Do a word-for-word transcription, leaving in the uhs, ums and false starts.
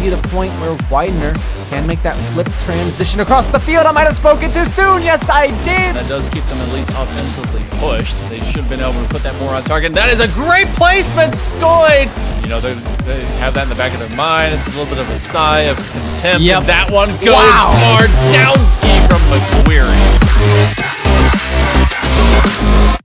be the point where Widener can make that flip transition across the field. I might have spoken too soon. Yes, I did. That does keep them at least offensively pushed. They should have been able to put that more on target. That is a great placement, Skoyd. You know, they, they have that in the back of their mind. It's a little bit of a sigh of contempt. Yep. And that one goes wow. Mardowski from McQuarrie.